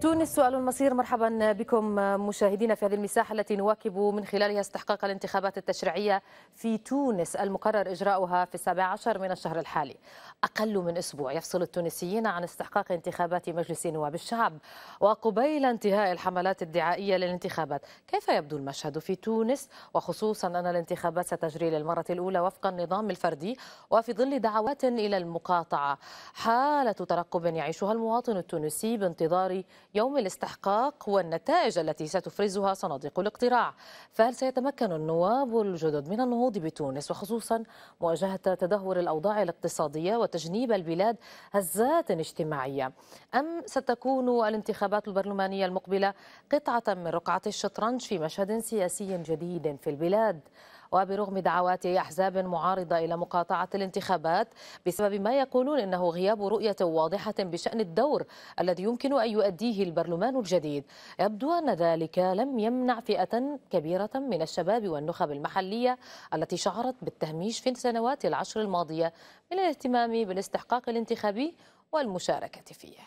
تونس سؤال المصير. مرحبا بكم مشاهدينا في هذه المساحة التي نواكب من خلالها استحقاق الانتخابات التشريعية في تونس المقرر إجراؤها في 17 من الشهر الحالي. أقل من أسبوع يفصل التونسيين عن استحقاق انتخابات مجلس نواب الشعب وقبيل انتهاء الحملات الدعائية للانتخابات. كيف يبدو المشهد في تونس، وخصوصا أن الانتخابات ستجري للمرة الأولى وفق النظام الفردي وفي ظل دعوات إلى المقاطعة؟ حالة ترقب يعيشها المواطن التونسي بانتظار يوم الاستحقاق والنتائج التي ستفرزها صناديق الاقتراع. فهل سيتمكن النواب الجدد من النهوض بتونس، وخصوصا مواجهة تدهور الأوضاع الاقتصادية وتجنيب البلاد هزات اجتماعية، أم ستكون الانتخابات البرلمانية المقبلة قطعة من رقعة الشطرنج في مشهد سياسي جديد في البلاد؟ وبرغم دعوات أحزاب معارضة إلى مقاطعة الانتخابات بسبب ما يقولون إنه غياب رؤية واضحة بشأن الدور الذي يمكن أن يؤديه البرلمان الجديد، يبدو أن ذلك لم يمنع فئة كبيرة من الشباب والنخب المحلية التي شعرت بالتهميش في السنوات العشر الماضية من الاهتمام بالاستحقاق الانتخابي والمشاركة فيه.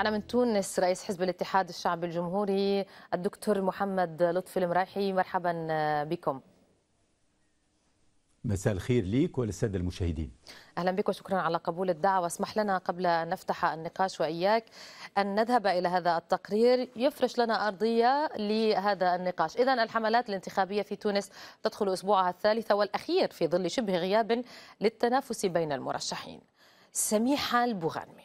أنا من تونس رئيس حزب الاتحاد الشعبي الجمهوري الدكتور محمد لطفي المرايحي، مرحبا بكم. مساء الخير ليك وللسادة المشاهدين. أهلا بك وشكرا على قبول الدعوة. اسمح لنا قبل أن نفتح النقاش وإياك أن نذهب إلى هذا التقرير يفرش لنا أرضية لهذا النقاش. إذن الحملات الانتخابية في تونس تدخل أسبوعها الثالث والأخير في ظل شبه غياب للتنافس بين المرشحين. سميحة البغانمي.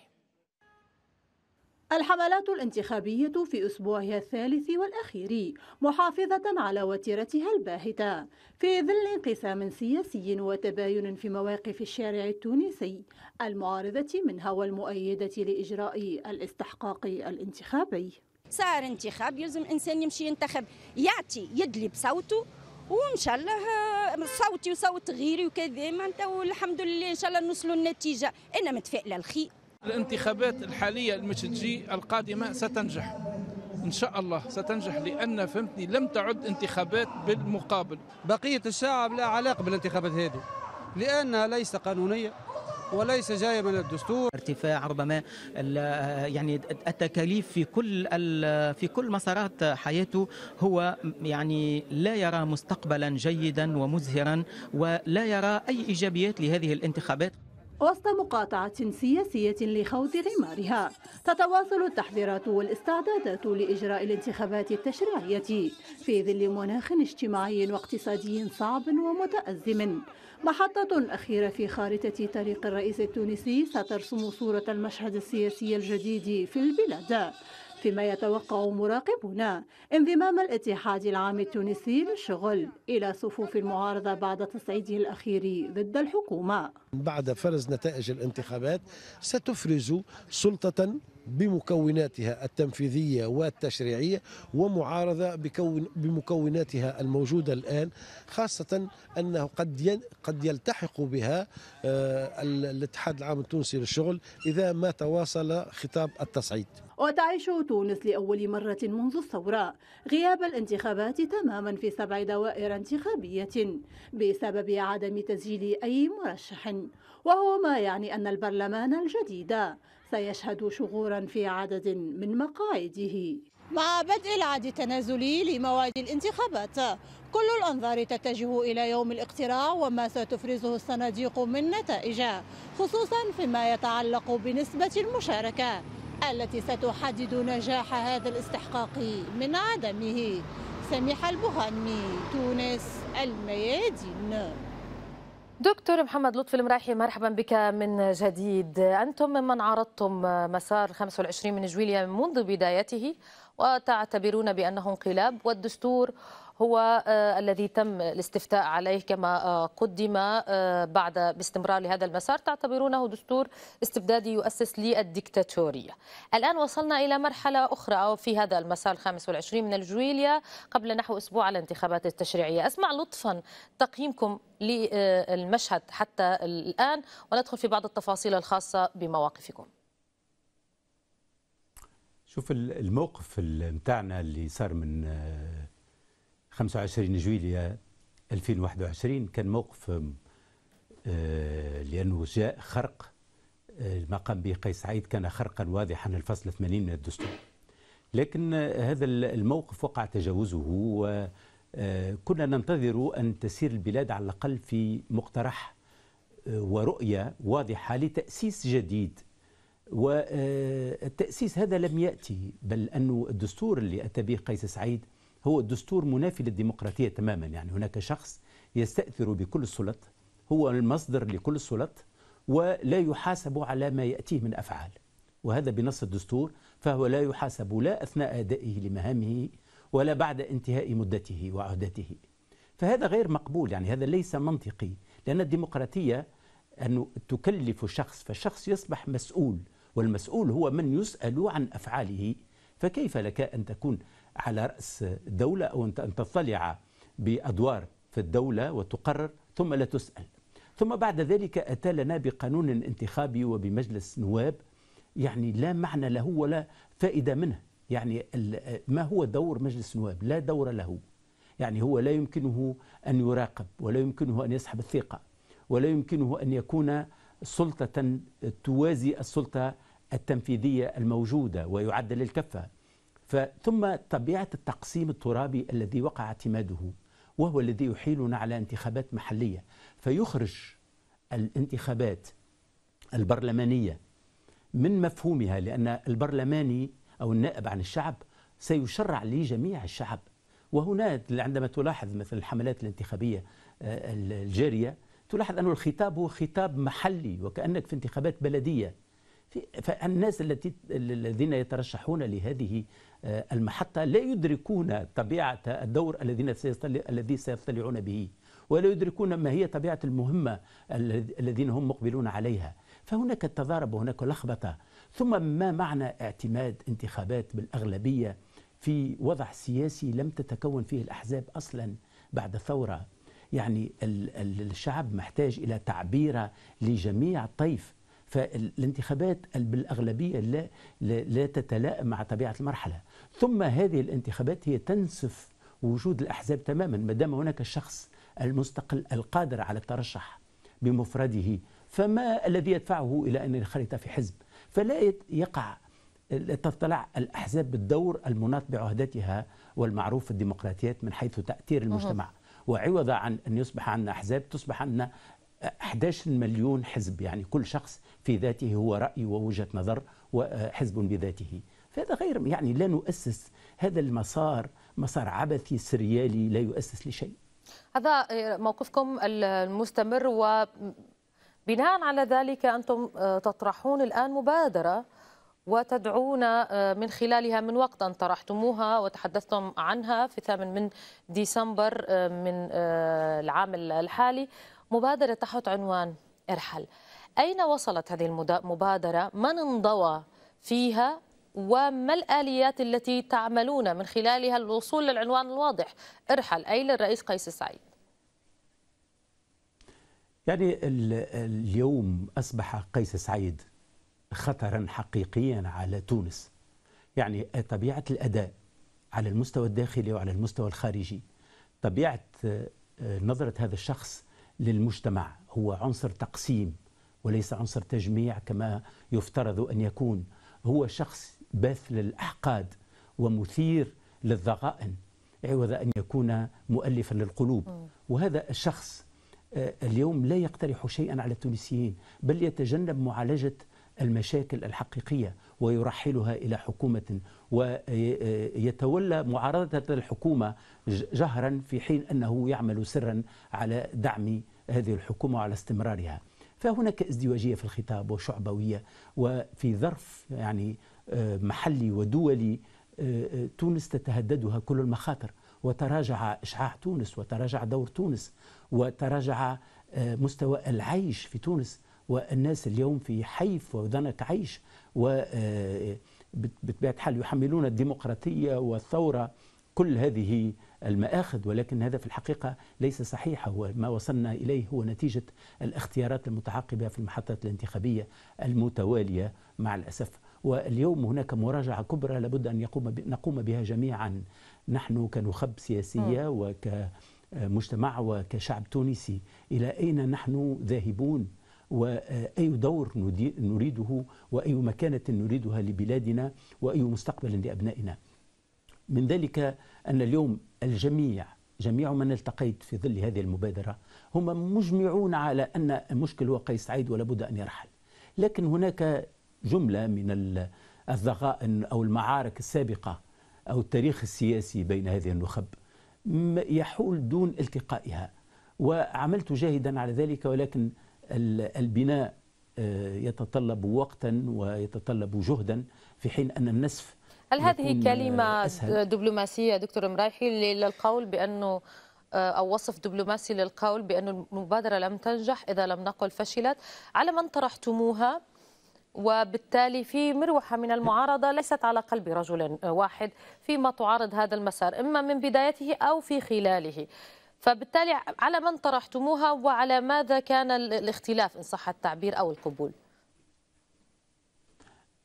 الحملات الانتخابية في أسبوعها الثالث والأخير محافظة على وتيرتها الباهتة في ظل انقسام سياسي وتباين في مواقف الشارع التونسي، المعارضة منها والمؤيدة لإجراء الاستحقاق الانتخابي. صار انتخاب يلزم إنسان يمشي ينتخب، يعطي يدلي بصوته، وإن شاء الله صوتي وصوت غيري وكذا معناتها، والحمد لله إن شاء الله نوصلوا النتيجة. أنا متفائلة الخير. الانتخابات الحالية المتجي القادمة ستنجح إن شاء الله، ستنجح لأن فهمتني لم تعد انتخابات بالمقابل. بقية الشعب لا علاقة بالانتخابات هذه لأنها ليس قانونية وليس جاية من الدستور. ارتفاع ربما يعني التكاليف في كل مسارات حياته، هو يعني لا يرى مستقبلا جيدا ومزهرا ولا يرى أي إيجابيات لهذه الانتخابات. وسط مقاطعة سياسية لخوض غمارها، تتواصل التحضيرات والاستعدادات لإجراء الانتخابات التشريعية في ظل مناخ اجتماعي واقتصادي صعب ومتأزم. محطة أخيرة في خارطة طريق الرئيس التونسي سترسم صورة المشهد السياسي الجديد في البلاد، فيما يتوقع مراقبون انضمام الاتحاد العام التونسي للشغل إلى صفوف المعارضة بعد تصعيده الأخير ضد الحكومة. بعد فرز نتائج الانتخابات ستفرز سلطة بمكوناتها التنفيذية والتشريعية، ومعارضة بمكوناتها الموجودة الآن، خاصة أنه قد يلتحق بها الاتحاد العام التونسي للشغل إذا ما تواصل خطاب التصعيد. وتعيش تونس لأول مرة منذ الثورة غياب الانتخابات تماما في 7 دوائر انتخابية بسبب عدم تسجيل أي مرشح، وهو ما يعني أن البرلمان الجديد سيشهد شغورا في عدد من مقاعده. مع بدء العد التنازلي لمواد الانتخابات، كل الأنظار تتجه إلى يوم الاقتراع وما ستفرزه الصناديق من نتائج، خصوصا فيما يتعلق بنسبة المشاركة التي ستحدد نجاح هذا الاستحقاق من عدمه. سميحة البغانمي، تونس، الميادين. دكتور محمد لطفي المرايحي، مرحبا بك من جديد. أنتم ممن عرضتم مسار 25 من جويلية منذ بدايته وتعتبرون بأنه انقلاب، والدستور هو الذي تم الاستفتاء عليه كما قدم بعد باستمرار لهذا المسار، تعتبرونه دستور استبدادي يؤسس للديكتاتورية. الآن وصلنا إلى مرحلة أخرى أو في هذا المسار 25 من الجويلية قبل نحو أسبوع الانتخابات التشريعية. أسمع لطفا تقييمكم للمشهد حتى الآن، وندخل في بعض التفاصيل الخاصة بمواقفكم. شوف الموقف نتاعنا اللي صار من 25 جويلية 2021 كان موقف لأنه جاء خرق ما قام به قيس سعيد، كان خرقا واضحا الفصل 80 من الدستور. لكن هذا الموقف وقع تجاوزه، وكنا ننتظر أن تسير البلاد على الأقل في مقترح ورؤية واضحة لتأسيس جديد، والتأسيس هذا لم يأتي، بل أنه الدستور اللي أتى به قيس سعيد هو الدستور منافي للديمقراطية تماما. يعني هناك شخص يستأثر بكل السلط، هو المصدر لكل السلط، ولا يحاسب على ما يأتيه من أفعال، وهذا بنص الدستور، فهو لا يحاسب لا أثناء أدائه لمهامه ولا بعد انتهاء مدته وعهدته. فهذا غير مقبول، يعني هذا ليس منطقي، لأن الديمقراطية أن تكلف شخص، فالشخص يصبح مسؤول، والمسؤول هو من يسأل عن أفعاله، فكيف لك أن تكون على رأس دولة أو أن تطلع بأدوار في الدولة وتقرر ثم لا تسأل؟ ثم بعد ذلك أتى لنا بقانون انتخابي وبمجلس نواب يعني لا معنى له ولا فائدة منه. يعني ما هو دور مجلس نواب؟ لا دور له، يعني هو لا يمكنه أن يراقب، ولا يمكنه أن يسحب الثقة، ولا يمكنه أن يكون سلطة توازي السلطة التنفيذية الموجودة ويعدل الكفة. ثم طبيعة التقسيم الترابي الذي وقع اعتماده، وهو الذي يحيلنا على انتخابات محلية، فيخرج الانتخابات البرلمانية من مفهومها، لأن البرلماني أو النائب عن الشعب سيشرع لجميع الشعب. وهنا عندما تلاحظ مثل الحملات الانتخابية الجارية تلاحظ أن الخطاب هو خطاب محلي، وكأنك في انتخابات بلدية. فالناس الذين يترشحون لهذه المحطة لا يدركون طبيعة الدور الذي سيطلعون به، ولا يدركون ما هي طبيعة المهمة الذين هم مقبلون عليها. فهناك تضارب وهناك لخبطة. ثم ما معنى اعتماد انتخابات بالأغلبية في وضع سياسي لم تتكون فيه الأحزاب أصلا بعد الثورة؟ يعني الشعب محتاج إلى تعبير لجميع الطيف، فالانتخابات بالأغلبية لا تتلائم مع طبيعة المرحلة. ثم هذه الانتخابات هي تنسف وجود الأحزاب تماما، ما دام هناك الشخص المستقل القادر على الترشح بمفرده، فما الذي يدفعه إلى أن ينخرط في حزب؟ فلا يقع تطلع الأحزاب بالدور المناط بعهدتها والمعروف في الديمقراطيات من حيث تأثير المجتمع. وعوض عن أن يصبح عندنا أحزاب تصبح عندنا 11 مليون حزب، يعني كل شخص في ذاته هو رأي ووجهة نظر وحزب بذاته. فهذا غير، يعني لا نؤسس هذا المسار، مسار عبثي سريالي لا يؤسس لشيء. هذا موقفكم المستمر، وبناء على ذلك أنتم تطرحون الآن مبادرة وتدعون من خلالها من وقتا طرحتموها وتحدثتم عنها في 8 من ديسمبر من العام الحالي، مبادرة تحت عنوان ارحل. أين وصلت هذه المبادرة؟ من انضوى فيها؟ وما الآليات التي تعملون من خلالها الوصول للعنوان الواضح ارحل، أي للرئيس قيس سعيد؟ يعني اليوم أصبح قيس سعيد خطرا حقيقيا على تونس. يعني طبيعة الأداء على المستوى الداخلي وعلى المستوى الخارجي، طبيعة نظرة هذا الشخص للمجتمع، هو عنصر تقسيم وليس عنصر تجميع كما يفترض أن يكون. هو شخص باث للأحقاد ومثير للضغائن عوض أن يكون مؤلفا للقلوب. وهذا الشخص اليوم لا يقترح شيئا على التونسيين، بل يتجنب معالجة المشاكل الحقيقية ويرحلها إلى حكومة، ويتولى معارضة الحكومة جهرا، في حين أنه يعمل سرا على دعم هذه الحكومة وعلى استمرارها. فهناك ازدواجية في الخطاب وشعبوية، وفي ظرف يعني محلي ودولي تونس تتهددها كل المخاطر، وتراجع إشعاع تونس، وتراجع دور تونس، وتراجع مستوى العيش في تونس، والناس اليوم في حيف وضنة عيش، وبطبيعة الحال يحملون الديمقراطية والثورة كل هذه المآخذ، ولكن هذا في الحقيقة ليس صحيحا. وما وصلنا إليه هو نتيجة الاختيارات المتعاقبة في المحطات الانتخابية المتوالية مع الأسف. واليوم هناك مراجعة كبرى لابد أن نقوم بها جميعا، نحن كنخب سياسية وكمجتمع وكشعب تونسي، إلى أين نحن ذاهبون وأي دور نريده وأي مكانة نريدها لبلادنا وأي مستقبل لأبنائنا. من ذلك أن اليوم الجميع، جميع من التقيت في ظل هذه المبادرة، هم مجمعون على أن المشكل هو قيس سعيد ولا بد أن يرحل، لكن هناك جملة من الضغائن أو المعارك السابقة أو التاريخ السياسي بين هذه النخب يحول دون التقائها، وعملت جاهدا على ذلك، ولكن البناء يتطلب وقتا ويتطلب جهدا، في حين أن النسف. هل هذه كلمة دبلوماسية دكتور مرايحي للقول بأنه، أو وصف دبلوماسي للقول بأن المبادرة لم تنجح إذا لم نقل فشلت، على من طرحتموها وبالتالي في مروحة من المعارضة ليست على قلب رجل واحد فيما تعارض هذا المسار إما من بدايته أو في خلاله، فبالتالي على من طرحتموها وعلى ماذا كان الاختلاف إن صح التعبير أو القبول؟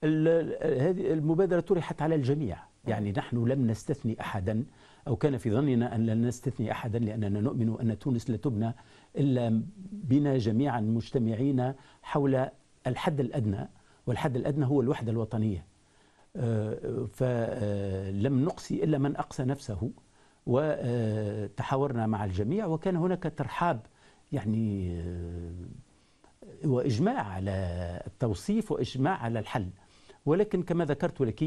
هذه المبادرة طرحت على الجميع، يعني نحن لم نستثني أحدا، أو كان في ظننا أن لن نستثني أحدا، لأننا نؤمن أن تونس لا تبنى إلا بنا جميعا مجتمعين حول الحد الأدنى، والحد الأدنى هو الوحدة الوطنية، فلم نقصي إلا من أقصى نفسه، وتحاورنا مع الجميع، وكان هناك ترحاب يعني وإجماع على التوصيف وإجماع على الحل، ولكن كما ذكرت لك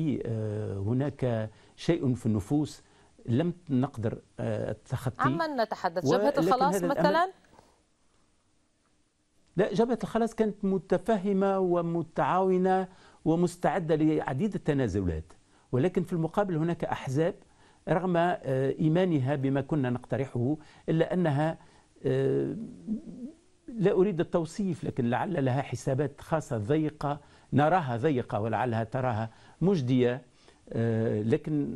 هناك شيء في النفوس لم نقدر التخطي. عمن نتحدث؟ جبهة الخلاص مثلا؟ لا، جبهة الخلاص كانت متفهمة ومتعاونة ومستعدة لعديد التنازلات، ولكن في المقابل هناك أحزاب رغم إيمانها بما كنا نقترحه إلا أنها لا أريد التوصيف، لكن لعل لها حسابات خاصة ضيقة، نراها ضيقة ولعلها تراها مجدية، لكن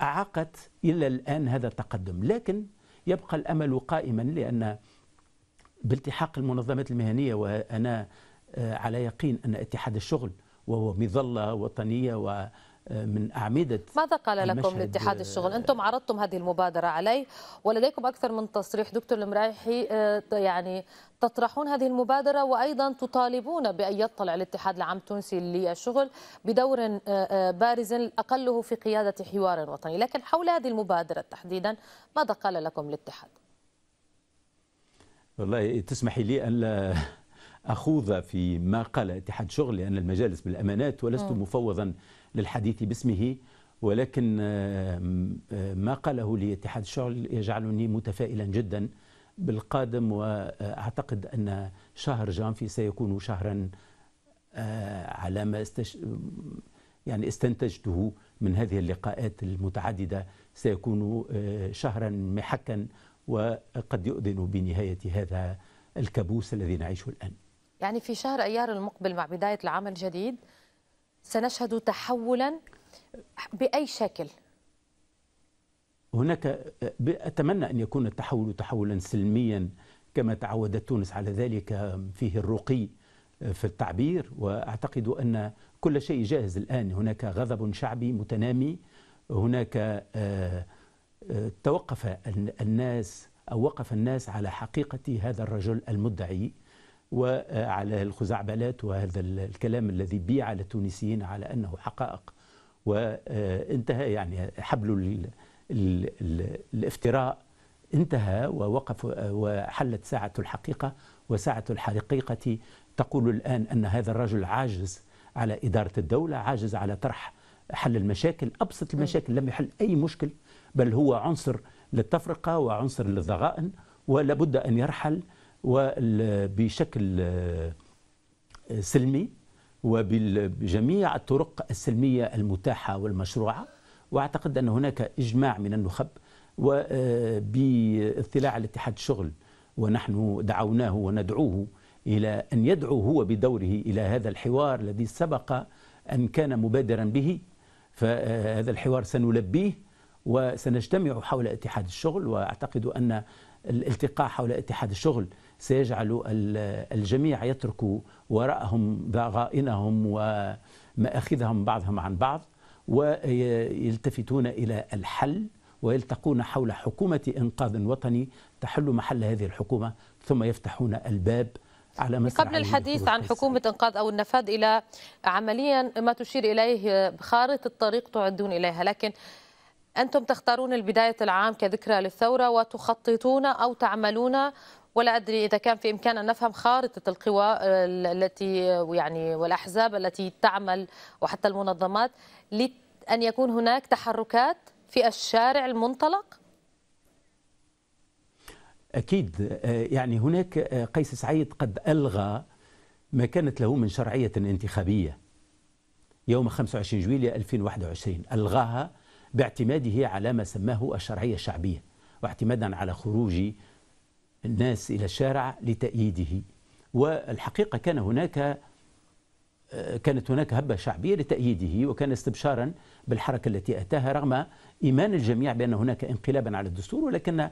أعاقت إلى الآن هذا التقدم، لكن يبقى الأمل قائما، لأن بالتحاق المنظمات المهنية، وأنا على يقين أن اتحاد الشغل وهو مظلة وطنية ومن أعمدة. ماذا قال لكم الاتحاد الشغل؟ أنتم عرضتم هذه المبادرة عليه ولديكم أكثر من تصريح دكتور المرايحي، يعني تطرحون هذه المبادرة وأيضا تطالبون بأن يطلع الاتحاد العام التونسي للشغل بدور بارز أقله في قيادة حوار وطني، لكن حول هذه المبادرة تحديدا ماذا قال لكم الاتحاد؟ والله تسمحي لي أن أخوض في ما قال اتحاد شغل، لأن المجالس بالأمانات ولست مفوضا للحديث باسمه، ولكن ما قاله لي اتحاد شغل يجعلني متفائلا جدا بالقادم، وأعتقد أن شهر جانفي سيكون شهرا على ما يعني استنتجته من هذه اللقاءات المتعددة، سيكون شهرا محكا وقد يؤذن بنهاية هذا الكابوس الذي نعيشه الآن. يعني في شهر أيار المقبل مع بداية العام الجديد سنشهد تحولا بأي شكل؟ هناك أتمنى أن يكون التحول تحولا سلميا كما تعودت تونس على ذلك، فيه الرقي في التعبير، وأعتقد أن كل شيء جاهز الآن، هناك غضب شعبي متنامي، هناك توقف الناس أو وقف الناس على حقيقة هذا الرجل المدعي وعلى الخزعبلات وهذا الكلام الذي بيع للتونسيين على أنه حقائق، وانتهى يعني حبل الافتراء انتهى، ووقف وحلت ساعة الحقيقة، وساعة الحقيقة تقول الآن أن هذا الرجل عاجز على إدارة الدولة، عاجز على طرح حل المشاكل، أبسط المشاكل، لم يحل أي مشكل، بل هو عنصر للتفرقة وعنصر للضغائن، ولابد أن يرحل وبشكل سلمي وبجميع الطرق السلمية المتاحة والمشروعة، وأعتقد أن هناك إجماع من النخب، وباطلاع الاتحاد الشغل ونحن دعوناه وندعوه إلى أن يدعو هو بدوره إلى هذا الحوار الذي سبق أن كان مبادرا به، فهذا الحوار سنلبيه وسنجتمع حول اتحاد الشغل، وأعتقد أن الالتقاء حول اتحاد الشغل سيجعل الجميع يتركوا وراءهم ضغائنهم مآخذهم بعضهم عن بعض، ويلتفتون إلى الحل ويلتقون حول حكومة إنقاذ وطني تحل محل هذه الحكومة، ثم يفتحون الباب على مسرح. قبل الحديث عن حكومة إنقاذ أو النفاذ إلى عمليا ما تشير إليه خارطة الطريق تعدون إليها، لكن أنتم تختارون البداية العام كذكرى للثورة وتخططون أو تعملون، ولا أدري إذا كان في إمكاننا نفهم خارطة القوى التي يعني والأحزاب التي تعمل وحتى المنظمات لأن يكون هناك تحركات في الشارع المنطلق؟ أكيد، يعني هناك قيس سعيد قد ألغى ما كانت له من شرعية انتخابية يوم 25 جويلية 2021، ألغاها باعتماده على ما سماه الشرعية الشعبية، واعتمادا على خروج الناس إلى الشارع لتأييده. والحقيقة كانت هناك هبة شعبية لتأييده، وكان استبشارا بالحركة التي أتاها رغم إيمان الجميع بأن هناك انقلابا على الدستور، ولكن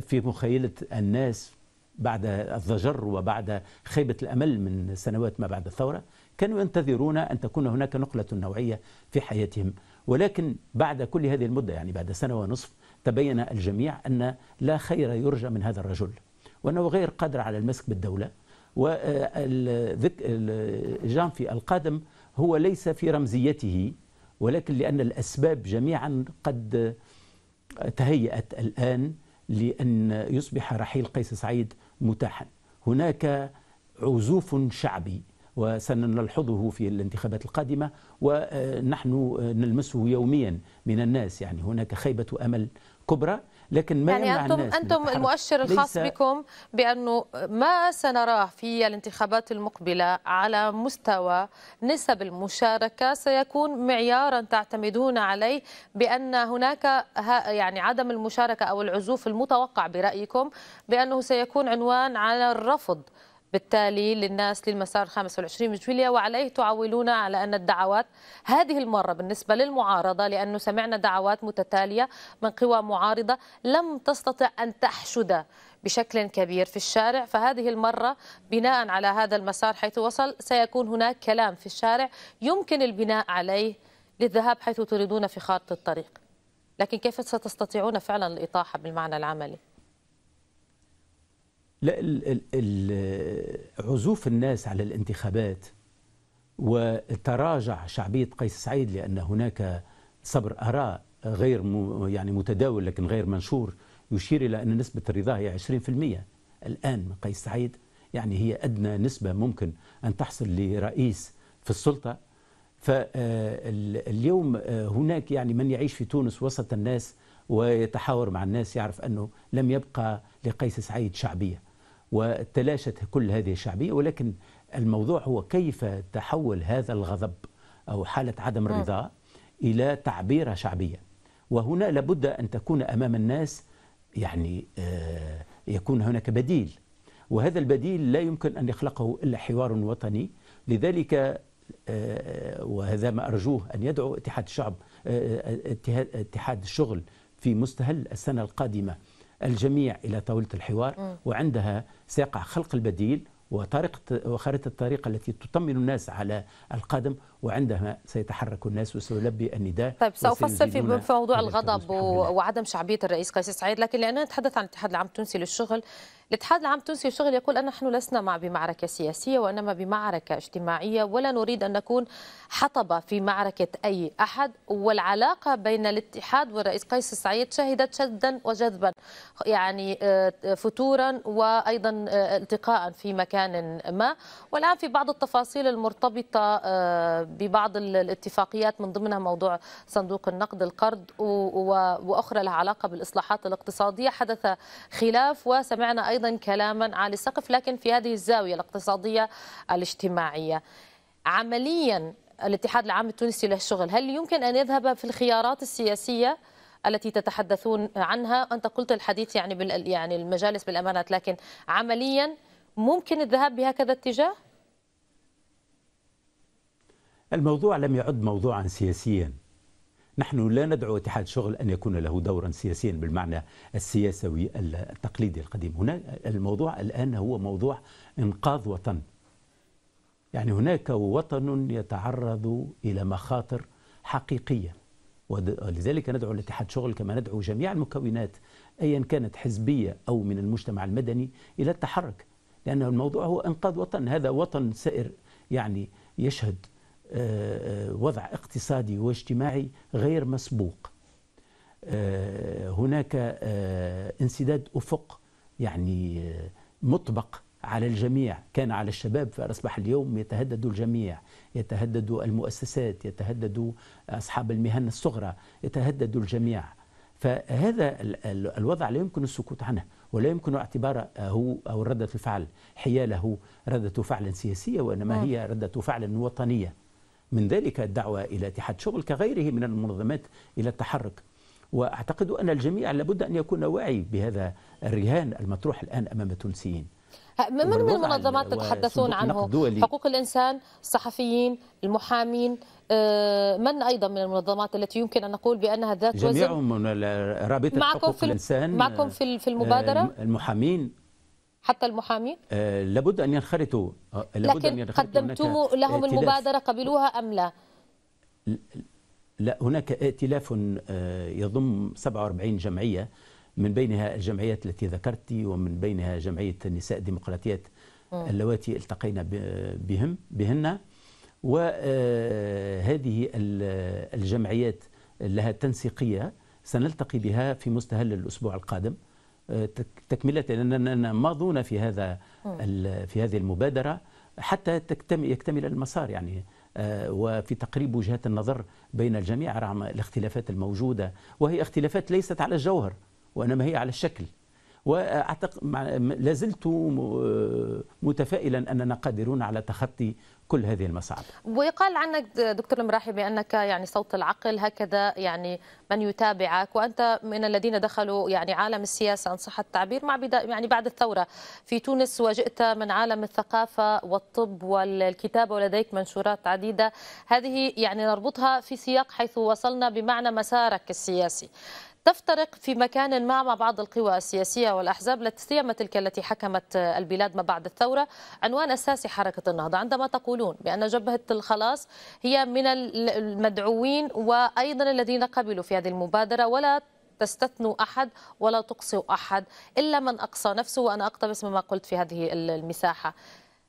في مخيلة الناس بعد الضجر وبعد خيبة الأمل من سنوات ما بعد الثورة كانوا ينتظرون أن تكون هناك نقلة نوعية في حياتهم. ولكن بعد كل هذه المدة، يعني بعد سنة ونصف، تبين الجميع أن لا خير يرجى من هذا الرجل، وأنه غير قادر على المسك بالدولة، والجانفي القادم هو ليس في رمزيته، ولكن لأن الأسباب جميعا قد تهيأت الآن لأن يصبح رحيل قيس سعيد متاحا. هناك عزوف شعبي وسنلحظه في الانتخابات القادمة، ونحن نلمسه يوميا من الناس، يعني هناك خيبة أمل كبرى. لكن ما يعني أنتم المؤشر الخاص بكم بأنه ما سنراه في الانتخابات المقبلة على مستوى نسب المشاركة سيكون معيارا تعتمدون عليه، بأن هناك يعني عدم المشاركة أو العزوف المتوقع برأيكم بأنه سيكون عنوان على الرفض بالتالي للناس للمسار 25 جويلية، وعليه تعولون على أن الدعوات هذه المرة بالنسبة للمعارضة، لأنه سمعنا دعوات متتالية من قوى معارضة لم تستطع أن تحشد بشكل كبير في الشارع، فهذه المرة بناء على هذا المسار حيث وصل سيكون هناك كلام في الشارع يمكن البناء عليه للذهاب حيث تريدون في خارطة الطريق، لكن كيف ستستطيعون فعلا الإطاحة بالمعنى العملي؟ عزوف الناس على الانتخابات وتراجع شعبية قيس سعيد، لأن هناك صبر آراء غير يعني متداول لكن غير منشور يشير إلى أن نسبة الرضا هي 20% الآن من قيس سعيد، يعني هي أدنى نسبة ممكن أن تحصل لرئيس في السلطة. فاليوم هناك يعني من يعيش في تونس وسط الناس ويتحاور مع الناس يعرف أنه لم يبقى لقيس سعيد شعبية، وتلاشت كل هذه الشعبية. ولكن الموضوع هو كيف تحول هذا الغضب أو حالة عدم الرضا إلى تعبيرة شعبية، وهنا لابد أن تكون أمام الناس يعني يكون هناك بديل، وهذا البديل لا يمكن أن يخلقه إلا حوار وطني. لذلك وهذا ما أرجوه أن يدعو اتحاد الشغل في مستهل السنة القادمة الجميع إلى طاولة الحوار، وعندها سيقع خلق البديل وخارطة الطريق التي تطمن الناس على القادم، وعندها سيتحرك الناس وسيلبي النداء. طيب سأفصل في موضوع الغضب وعدم شعبية الرئيس قيس سعيد، لكن لأننا نتحدث عن الاتحاد العام التونسي للشغل، الاتحاد العام التونسي للشغل يقول أن نحن لسنا بمعركة سياسية وإنما بمعركة اجتماعية، ولا نريد أن نكون حطبة في معركة أي أحد. والعلاقة بين الاتحاد والرئيس قيس سعيد شهدت شدا وجذبا، يعني فتورا وأيضا التقاء في مكان ما، والآن في بعض التفاصيل المرتبطة ببعض الاتفاقيات من ضمنها موضوع صندوق النقد القرض وأخرى لها علاقة بالإصلاحات الاقتصادية حدث خلاف، وسمعنا أيضا كلاما عالي السقف لكن في هذه الزاوية الاقتصادية الاجتماعية. عمليا الاتحاد العام التونسي للشغل هل يمكن أن يذهب في الخيارات السياسية التي تتحدثون عنها؟ أنت قلت الحديث يعني المجالس بالأمانات، لكن عمليا ممكن الذهاب بهكذا اتجاه؟ الموضوع لم يعد موضوعا سياسيا. نحن لا ندعو اتحاد الشغل أن يكون له دورا سياسيا بالمعنى السياسي التقليدي القديم. هنا الموضوع الآن هو موضوع إنقاذ وطن، يعني هناك وطن يتعرض إلى مخاطر حقيقية، ولذلك ندعو الاتحاد شغل كما ندعو جميع المكونات أيا كانت حزبية أو من المجتمع المدني إلى التحرك، لأن الموضوع هو إنقاذ وطن. هذا وطن سائر يعني يشهد وضع اقتصادي واجتماعي غير مسبوق، هناك انسداد أفق يعني مطبق على الجميع، كان على الشباب فأصبح اليوم يتهدد الجميع، يتهدد المؤسسات، يتهدد أصحاب المهن الصغرى، يتهدد الجميع. فهذا الوضع لا يمكن السكوت عنه، ولا يمكن اعتباره أو ردة الفعل حياله ردة فعل سياسية، وإنما هي ردة فعل وطنية. من ذلك الدعوة إلى اتحاد شغل كغيره من المنظمات إلى التحرك. وأعتقد أن الجميع لابد أن يكون واعي بهذا الرهان المطروح الآن أمام التونسيين. من المنظمات تتحدثون عنه؟ حقوق الإنسان، الصحفيين، المحامين، من أيضا من المنظمات التي يمكن أن نقول بأنها ذات وزن؟ جميعهم من رابطة حقوق الإنسان معكم في المبادرة؟ المحامين، حتى المحامين لابد أن ينخرطوا. لكن قدمتم لهم المبادرة، قبلوها أم لا؟ لا، هناك ائتلاف يضم 47 جمعية، من بينها الجمعيات التي ذكرتي، ومن بينها جمعية النساء الديمقراطيات اللواتي التقينا بهن. وهذه الجمعيات لها تنسيقية سنلتقي بها في مستهل الأسبوع القادم تكملة، لأننا ماضون في هذه المبادرة حتى يكتمل المسار يعني، وفي تقريب وجهات النظر بين الجميع رغم الاختلافات الموجودة، وهي اختلافات ليست على الجوهر وإنما هي على الشكل. وأعتقد لازلت متفائلا أننا قادرون على تخطي كل هذه المصاعب. ويقال عنك دكتور المرايحي بأنك يعني صوت العقل، هكذا يعني من يتابعك، وأنت من الذين دخلوا يعني عالم السياسة إن صح التعبير مع يعني بعد الثورة في تونس، وجئت من عالم الثقافة والطب والكتابة ولديك منشورات عديدة، هذه يعني نربطها في سياق حيث وصلنا بمعنى مسارك السياسي. تفترق في مكان مع بعض القوى السياسية والأحزاب، لا سيما تلك التي حكمت البلاد ما بعد الثورة، عنوان أساسي حركة النهضة، عندما تقولون بأن جبهة الخلاص هي من المدعوين وأيضا الذين قبلوا في هذه المبادرة، ولا تستثنوا أحد ولا تقصوا أحد إلا من أقصى نفسه، وأنا أقتبس مما قلت في هذه المساحة.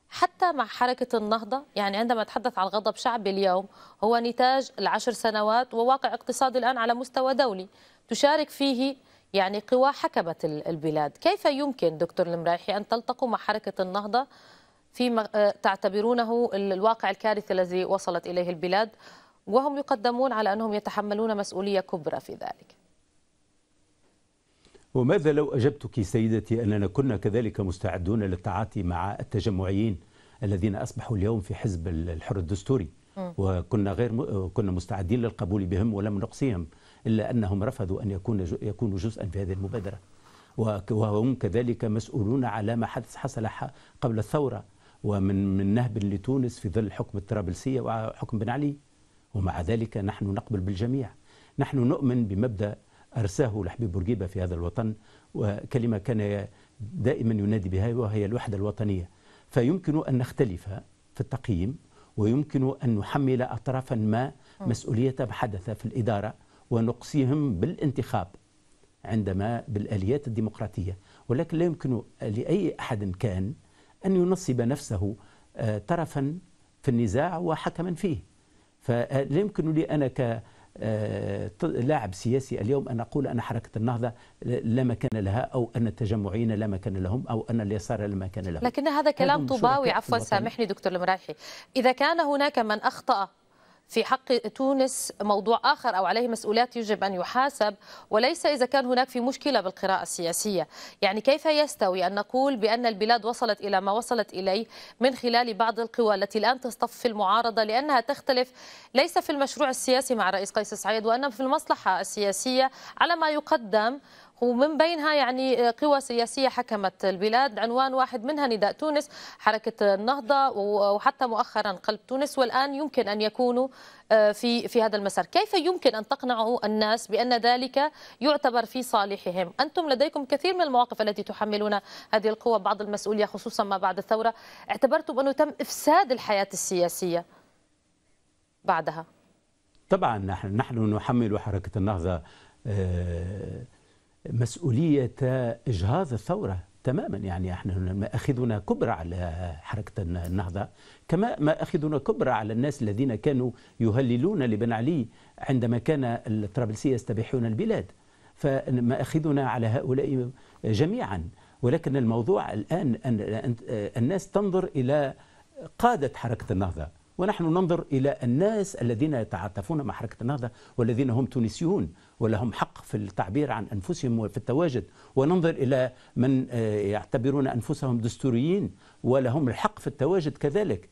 حتى مع حركة النهضة، يعني عندما أتحدث عن غضب شعبي اليوم هو نتاج ال10 سنوات وواقع اقتصادي الآن على مستوى دولي تشارك فيه يعني قوى حكمت البلاد. كيف يمكن دكتور المرايحي أن تلتقوا مع حركة النهضة فيما تعتبرونه الواقع الكارثي الذي وصلت إليه البلاد، وهم يقدمون على أنهم يتحملون مسؤولية كبرى في ذلك؟ وماذا لو أجبتك سيدتي أننا كنا كذلك مستعدون للتعاطي مع التجمعيين الذين أصبحوا اليوم في حزب الحر الدستوري، وكنا كنا مستعدين للقبول بهم ولم نقصيهم، إلا أنهم رفضوا أن يكونوا جزءا في هذه المبادرة، وهم كذلك مسؤولون على ما حصل قبل الثورة ومن نهب لتونس في ظل الحكم الطرابلسية وحكم بن علي. ومع ذلك نحن نقبل بالجميع، نحن نؤمن بمبدأ أرساه لحبيب بورقيبة في هذا الوطن، وكلمة كان دائما ينادي بها وهي الوحدة الوطنية. فيمكن أن نختلف في التقييم، ويمكن أن نحمل أطرافا ما مسؤولية ما حدث في الإدارة، ونقصيهم بالانتخاب عندما بالآليات الديمقراطية، ولكن لا يمكن لأي أحد كان أن ينصب نفسه طرفا في النزاع وحكما فيه. فلا يمكن لي أنا كلاعب سياسي اليوم أن أقول أن حركة النهضة لا مكان لها، أو أن التجمعيين لا مكان لهم، أو أن اليسار لا مكان لهم. لكن هذا كلام طوباوي، عفوا سامحني دكتور المرايحي. إذا كان هناك من أخطأ في حق تونس موضوع آخر أو عليه مسؤوليات يجب أن يحاسب، وليس إذا كان هناك في مشكلة بالقراءة السياسية. يعني كيف يستوي أن نقول بأن البلاد وصلت إلى ما وصلت إليه من خلال بعض القوى التي الآن تصطف في المعارضة لأنها تختلف ليس في المشروع السياسي مع الرئيس قيس سعيد، وإنما في المصلحة السياسية على ما يقدم، ومن بينها يعني قوى سياسية حكمت البلاد، عنوان واحد منها نداء تونس، حركة النهضة، وحتى مؤخرا قلب تونس، والآن يمكن أن يكونوا في هذا المسار. كيف يمكن أن تقنعوا الناس بأن ذلك يعتبر في صالحهم؟ أنتم لديكم كثير من المواقف التي تحملون هذه القوى بعض المسؤولية، خصوصا ما بعد الثورة. اعتبرتم أنه تم إفساد الحياة السياسية بعدها؟ طبعا نحن نحمل حركة النهضة مسؤولية إجهاض الثورة تماما، يعني احنا ما أخذنا كبرى على حركة النهضة كما ما أخذنا كبرى على الناس الذين كانوا يهللون لبن علي عندما كان الطرابلسية يستبيحون البلاد، فما أخذنا على هؤلاء جميعا. ولكن الموضوع الآن أن الناس تنظر إلى قادة حركة النهضة، ونحن ننظر إلى الناس الذين يتعاطفون مع حركة النهضة والذين هم تونسيون ولهم حق في التعبير عن أنفسهم وفي التواجد، وننظر إلى من يعتبرون أنفسهم دستوريين ولهم الحق في التواجد كذلك.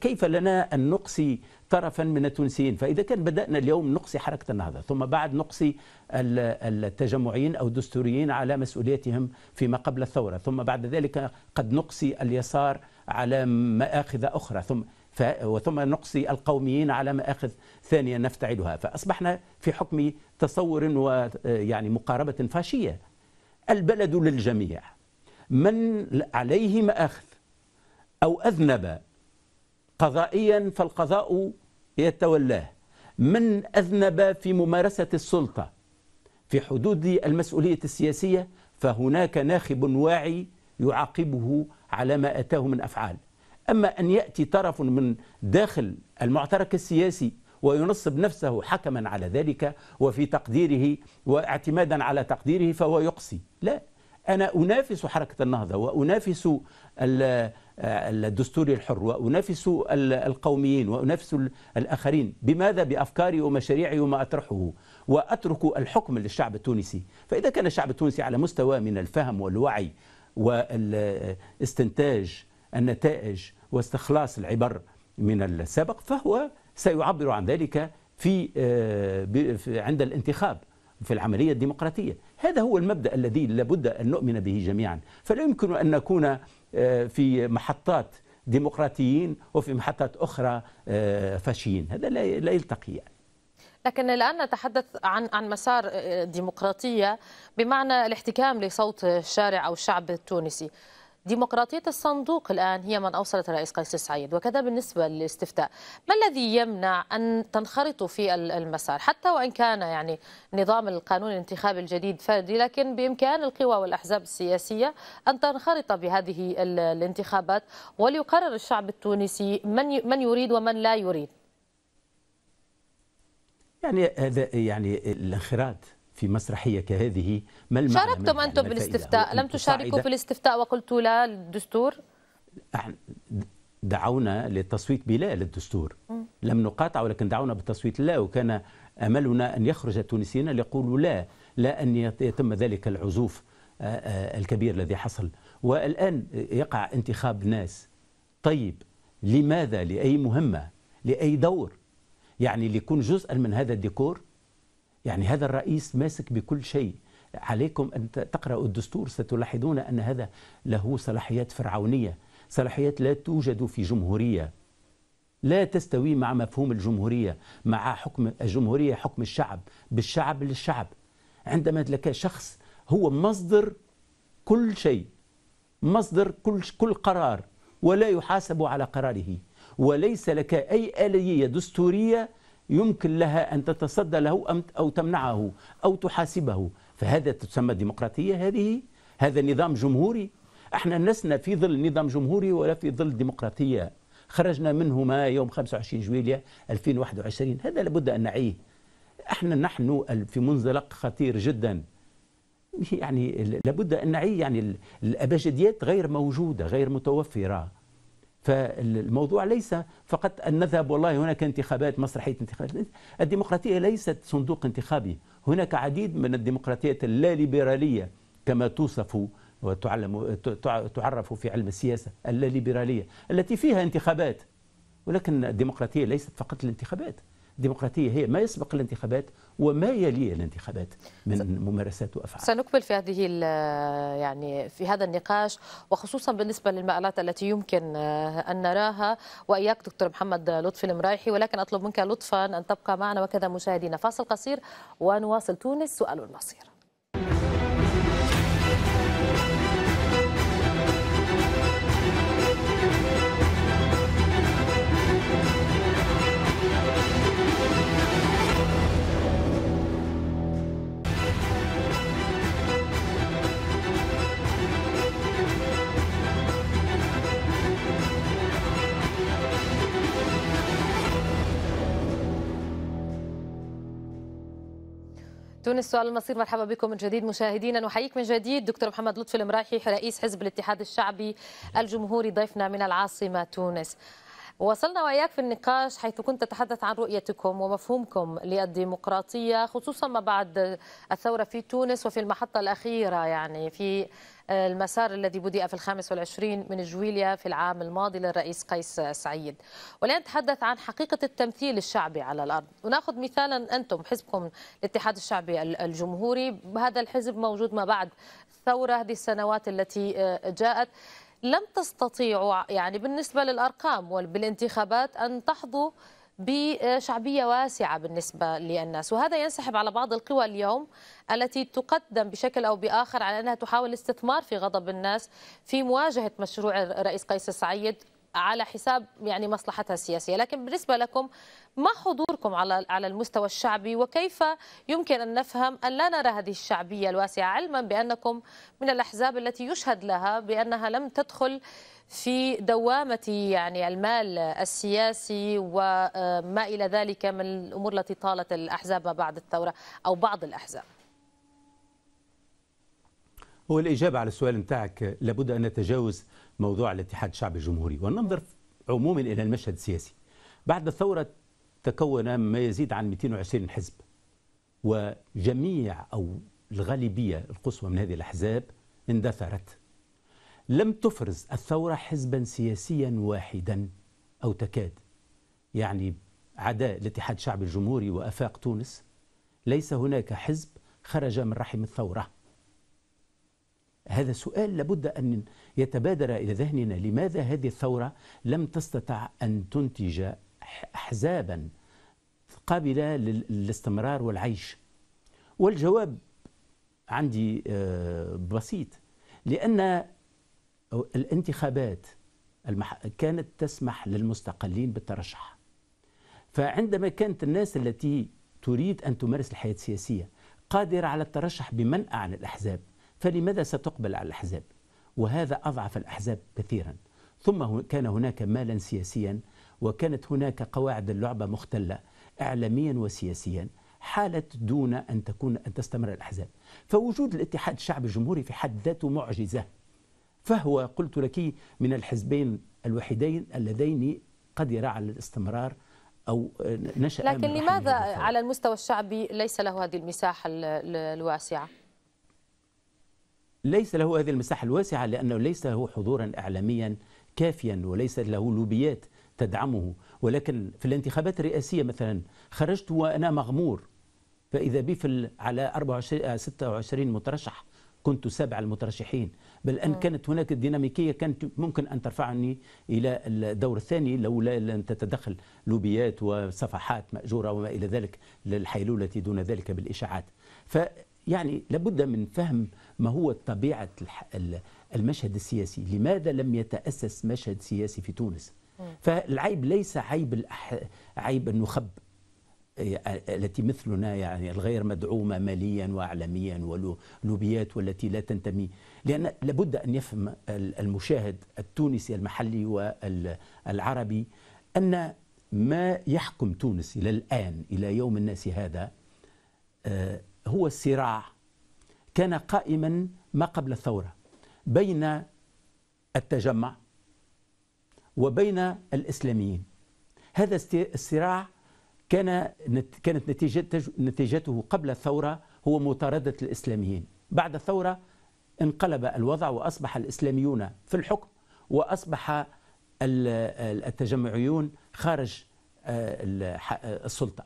كيف لنا أن نقصي طرفا من التونسيين؟ فإذا كان بدأنا اليوم نقصي حركة النهضة ثم بعد نقصي التجمعيين أو الدستوريين على مسؤوليتهم فيما قبل الثورة، ثم بعد ذلك قد نقصي اليسار على مآخذ أخرى، ثم نقصي القوميين على مآخذ ثانية نفتعلها، فأصبحنا في حكم تصور ويعني مقاربة فاشية. البلد للجميع، من عليه مآخذ أو أذنب قضائيا فالقضاء يتولاه، من أذنب في ممارسة السلطة في حدود المسؤولية السياسية فهناك ناخب واعي يعاقبه على ما أتاه من أفعال. أما أن يأتي طرف من داخل المعترك السياسي وينصب نفسه حكما على ذلك وفي تقديره واعتمادا على تقديره فهو يقصي، لا، أنا أنافس حركة النهضة وأنافس الدستوري الحر وأنافس القوميين وأنافس الآخرين، بماذا؟ بأفكاري ومشاريعي وما أطرحه، وأترك الحكم للشعب التونسي. فإذا كان الشعب التونسي على مستوى من الفهم والوعي والاستنتاج النتائج واستخلاص العبر من السابق فهو سيعبر عن ذلك في عند الانتخاب في العملية الديمقراطية. هذا هو المبدأ الذي لابد أن نؤمن به جميعا، فلا يمكن أن نكون في محطات ديمقراطيين وفي محطات أخرى فاشيين، هذا لا يلتقي يعني. لكن الآن نتحدث عن مسار ديمقراطية بمعنى الاحتكام لصوت الشارع أو الشعب التونسي. ديمقراطية الصندوق الآن هي من أوصلت الرئيس قيس سعيد، وكذا بالنسبة للاستفتاء. ما الذي يمنع أن تنخرطوا في المسار، حتى وإن كان يعني نظام القانون الانتخابي الجديد فردي، لكن بإمكان القوى والأحزاب السياسية أن تنخرط بهذه الانتخابات وليقرر الشعب التونسي من يريد ومن لا يريد؟ يعني هذا يعني الانخراط في مسرحية كهذه ما المعنى؟ شاركتم أنتم بالاستفتاء؟ لم تشاركوا في الاستفتاء وقلتوا لا للدستور؟ دعونا للتصويت بلا للدستور، لم نقاطع ولكن دعونا بالتصويت لا، وكان أملنا أن يخرج التونسيين ليقولوا لا أن يتم ذلك العزوف الكبير الذي حصل. والآن يقع انتخاب ناس، طيب لماذا؟ لأي مهمة؟ لأي دور؟ يعني ليكون جزءا من هذا الديكور؟ يعني هذا الرئيس ماسك بكل شيء، عليكم أن تقرأوا الدستور ستلاحظون أن هذا له صلاحيات فرعونية، صلاحيات لا توجد في جمهورية، لا تستوي مع مفهوم الجمهورية، مع حكم الجمهورية، حكم الشعب، بالشعب للشعب. عندما لك شخص هو مصدر كل شيء، مصدر كل قرار، ولا يحاسب على قراره، وليس لك أي آلية دستورية يمكن لها أن تتصدى له أو تمنعه أو تحاسبه، فهذا تسمى ديمقراطية هذه؟ هذا نظام جمهوري؟ احنا لسنا في ظل نظام جمهوري ولا في ظل ديمقراطية، خرجنا منهما يوم 25 جويلية 2021، هذا لابد أن نعيه. احنا نحن في منزلق خطير جدا، يعني لابد أن نعيه، يعني الأبجديات غير موجودة، غير متوفرة. فالموضوع ليس فقط أن نذهب والله هناك انتخابات، مسرحية انتخابات. الديمقراطية ليست صندوق انتخابي، هناك عديد من الديمقراطيات اللاليبرالية كما توصف وتعرف في علم السياسة، اللاليبرالية التي فيها انتخابات، ولكن الديمقراطية ليست فقط الانتخابات، الديمقراطية هي ما يسبق الانتخابات وما يلي الانتخابات من ممارسات وأفعال. سنكمل في هذه يعني في هذا النقاش، وخصوصا بالنسبة للمآلات التي يمكن أن نراها وإياك دكتور محمد لطفي المرايحي، ولكن أطلب منك لطفا أن تبقى معنا وكذا مشاهدينا. فاصل قصير ونواصل تونس سؤال المصير. تونس سؤال المصير، مرحبا بكم من جديد مشاهدينا، نحييك من جديد دكتور محمد لطفي المرايحي رئيس حزب الاتحاد الشعبي الجمهوري ضيفنا من العاصمة تونس. وصلنا وإياك في النقاش حيث كنت تتحدث عن رؤيتكم ومفهومكم للديمقراطية، خصوصا ما بعد الثورة في تونس وفي المحطة الأخيرة، يعني في المسار الذي بدأ في 25 من جويليا في العام الماضي للرئيس قيس سعيد. والآن نتحدث عن حقيقة التمثيل الشعبي على الأرض، ونأخذ مثالا أنتم حزبكم الاتحاد الشعبي الجمهوري. هذا الحزب موجود ما بعد الثورة، هذه السنوات التي جاءت لم تستطيعوا يعني بالنسبة للأرقام وبالانتخابات أن تحظوا بشعبية واسعة بالنسبة للناس، وهذا ينسحب على بعض القوى اليوم التي تقدم بشكل أو بآخر على أنها تحاول الاستثمار في غضب الناس في مواجهة مشروع الرئيس قيس سعيد على حساب يعني مصلحتها السياسية. لكن بالنسبة لكم ما حضوركم على المستوى الشعبي، وكيف يمكن أن نفهم أن لا نرى هذه الشعبية الواسعة، علما بأنكم من الأحزاب التي يشهد لها بأنها لم تدخل في دوامة يعني المال السياسي وما إلى ذلك من الأمور التي طالت الأحزاب ما بعد الثورة أو بعض الأحزاب؟ هو الإجابة على السؤال نتاعك لابد أن نتجاوز موضوع الاتحاد الشعبي الجمهوري وننظر عموما إلى المشهد السياسي. بعد الثورة تكون ما يزيد عن 220 حزب، وجميع أو الغالبية القصوى من هذه الأحزاب اندثرت. لم تفرز الثورة حزبا سياسيا واحدا أو تكاد، يعني عدا الاتحاد الشعبي الجمهوري وأفاق تونس ليس هناك حزب خرج من رحم الثورة. هذا سؤال لابد أن يتبادر إلى ذهننا، لماذا هذه الثورة لم تستطع أن تنتج أحزابا قابلة للاستمرار والعيش؟ والجواب عندي بسيط، لأن الانتخابات كانت تسمح للمستقلين بالترشح، فعندما كانت الناس التي تريد أن تمارس الحياة السياسية قادرة على الترشح بمنأى عن الأحزاب، فلماذا ستقبل على الأحزاب؟ وهذا أضعف الأحزاب كثيرا. ثم كان هناك مالا سياسيا، وكانت هناك قواعد اللعبة مختلة إعلاميا وسياسيا، حالت دون أن تستمر الأحزاب. فوجود الاتحاد الشعبي الجمهوري في حد ذاته معجزة، فهو قلت لك من الحزبين الوحيدين اللذين قدر على الاستمرار أو نشأ. لكن لماذا على المستوى الشعبي ليس له هذه المساحة الواسعة؟ ليس له هذه المساحة الواسعة لأنه ليس له حضورا إعلاميا كافيا، وليس له لوبيات تدعمه. ولكن في الانتخابات الرئاسية مثلا خرجت وأنا مغمور، فإذا بي على 26 مترشح كنت 7 المترشحين، بل أن كانت هناك ديناميكية كانت ممكن أن ترفعني إلى الدور الثاني لولا أن تتدخل لوبيات وصفحات مأجورة وما إلى ذلك للحيلولة دون ذلك بالإشاعات. يعني لابد من فهم ما هو طبيعة المشهد السياسي، لماذا لم يتأسس مشهد سياسي في تونس؟ فالعيب ليس عيب النخب التي مثلنا، يعني الغير مدعومة ماليا وإعلاميا ولوبيات والتي لا تنتمي، لأن لابد أن يفهم المشاهد التونسي المحلي والعربي أن ما يحكم تونس إلى الآن إلى يوم الناس هذا هو الصراع كان قائما ما قبل الثورة بين التجمع وبين الإسلاميين. هذا الصراع كانت نتيجته قبل الثورة هو مطاردة الإسلاميين. بعد الثورة انقلب الوضع وأصبح الإسلاميون في الحكم، وأصبح التجمعيون خارج السلطة.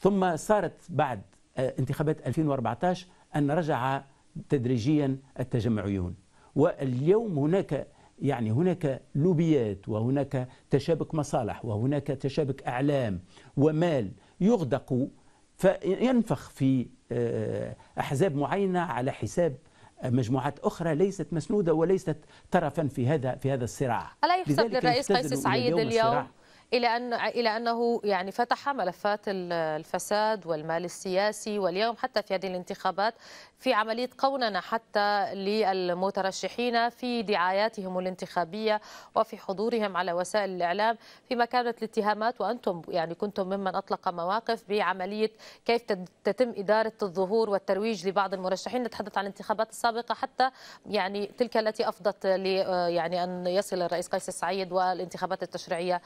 ثم صارت بعد انتخابات 2014 أن رجع تدريجيا التجمعيون، واليوم هناك يعني هناك لوبيات وهناك تشابك مصالح وهناك تشابك أعلام ومال يغدق فينفخ في أحزاب معينة على حساب مجموعات أخرى ليست مسنودة وليست طرفا في هذا الصراع. ألا يحسب للرئيس قيس سعيد اليوم إلى أنه يعني فتح ملفات الفساد والمال السياسي، واليوم حتى في هذه الانتخابات في عملية قوننة حتى للمترشحين في دعاياتهم الانتخابية وفي حضورهم على وسائل الإعلام، فيما كانت الاتهامات وأنتم يعني كنتم ممن أطلق مواقف بعملية كيف تتم إدارة الظهور والترويج لبعض المرشحين. نتحدث عن الانتخابات السابقة حتى يعني تلك التي أفضت يعني أن يصل الرئيس قيس سعيد والانتخابات التشريعية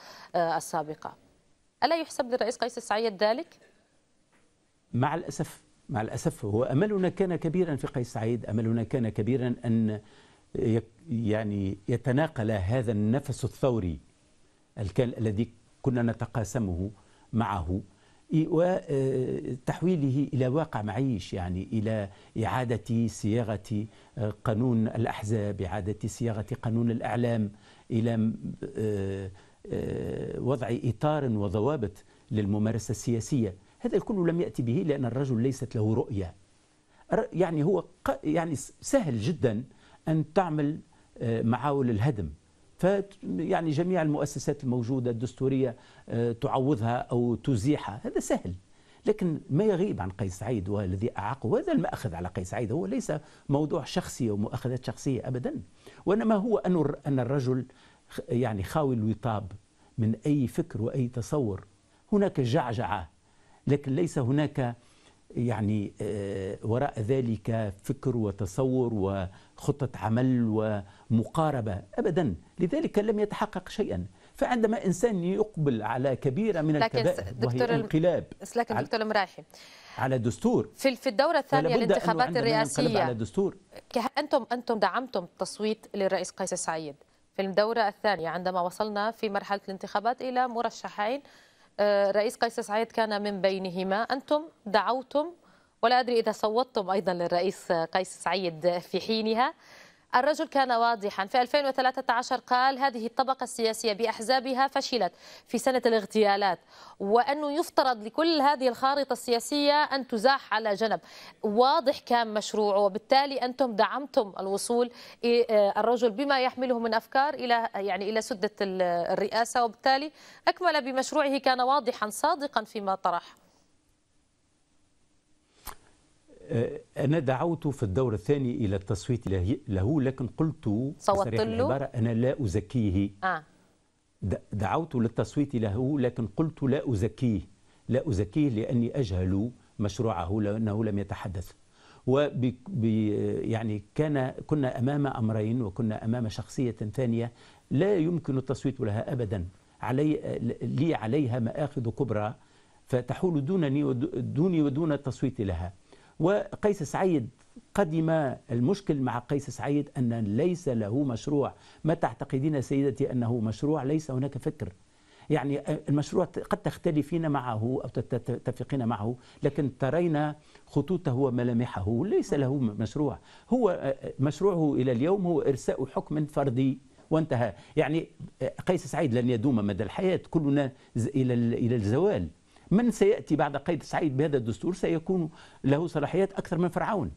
السابقة. ألا يحسب للرئيس قيس سعيد ذلك؟ مع الأسف هو أملنا كان كبيرا في قيس سعيد، أملنا كان كبيرا أن يعني يتناقل هذا النفس الثوري الذي كنا نتقاسمه معه وتحويله إلى واقع معيش، يعني إلى إعادة صياغة قانون الأحزاب، إعادة صياغة قانون الإعلام، إلى وضع إطار وضوابط للممارسة السياسية. هذا الكل لم يأتي به لأن الرجل ليست له رؤية. يعني هو يعني سهل جدا أن تعمل معاول الهدم، يعني جميع المؤسسات الموجودة الدستورية تعوضها أو تزيحها، هذا سهل. لكن ما يغيب عن قيس سعيد والذي أعاقه، هذا المأخذ على قيس سعيد هو ليس موضوع شخصي ومؤاخذات شخصية أبدا، وإنما هو أن الرجل يعني خاوي الوطاب من أي فكر وأي تصور. هناك جعجعة لكن ليس هناك يعني وراء ذلك فكر وتصور وخطة عمل ومقاربة أبدا، لذلك لم يتحقق شيئا. فعندما إنسان يقبل على كبيرة من الكبائر وهي انقلاب لكن دكتور المرايحي على دستور في الدورة الثانية للانتخابات الرئاسية على دستور. أنتم دعمتم التصويت للرئيس قيس سعيد في الدورة الثانية عندما وصلنا في مرحلة الانتخابات إلى مرشحين، رئيس قيس سعيد كان من بينهما. أنتم دعوتم ولا أدري إذا صوتتم أيضا للرئيس قيس سعيد في حينها. الرجل كان واضحا في 2013 قال هذه الطبقة السياسية بأحزابها فشلت في سنة الاغتيالات، وأنه يفترض لكل هذه الخارطة السياسية أن تزاح على جنب. واضح كان مشروعه، وبالتالي أنتم دعمتم الوصول الرجل بما يحمله من أفكار إلى سدة الرئاسة، وبالتالي أكمل بمشروعه كان واضحا صادقا فيما طرح. أنا دعوت في الدور الثاني إلى التصويت له، لكن قلت صريح العبارة أنا لا أزكيه. دعوت للتصويت له لكن قلت لا أزكيه لأني أجهل مشروعه لأنه لم يتحدث. يعني كنا أمام أمرين وكنا أمام شخصية ثانية لا يمكن التصويت لها أبدا، لي عليها مآخذ كبرى فتحول دوني ودون التصويت لها. وقيس سعيد قدم. المشكل مع قيس سعيد أن ليس له مشروع. ما تعتقدين سيدتي أنه مشروع؟ ليس هناك فكر. يعني المشروع قد تختلفين معه أو تتفقين معه لكن ترين خطوطه وملامحه. ليس له مشروع. هو مشروعه إلى اليوم هو إرساء حكم فردي وانتهى. يعني قيس سعيد لن يدوم مدى الحياة، كلنا إلى الزوال. من سيأتي بعد قيس سعيد بهذا الدستور سيكون له صلاحيات أكثر من فرعون.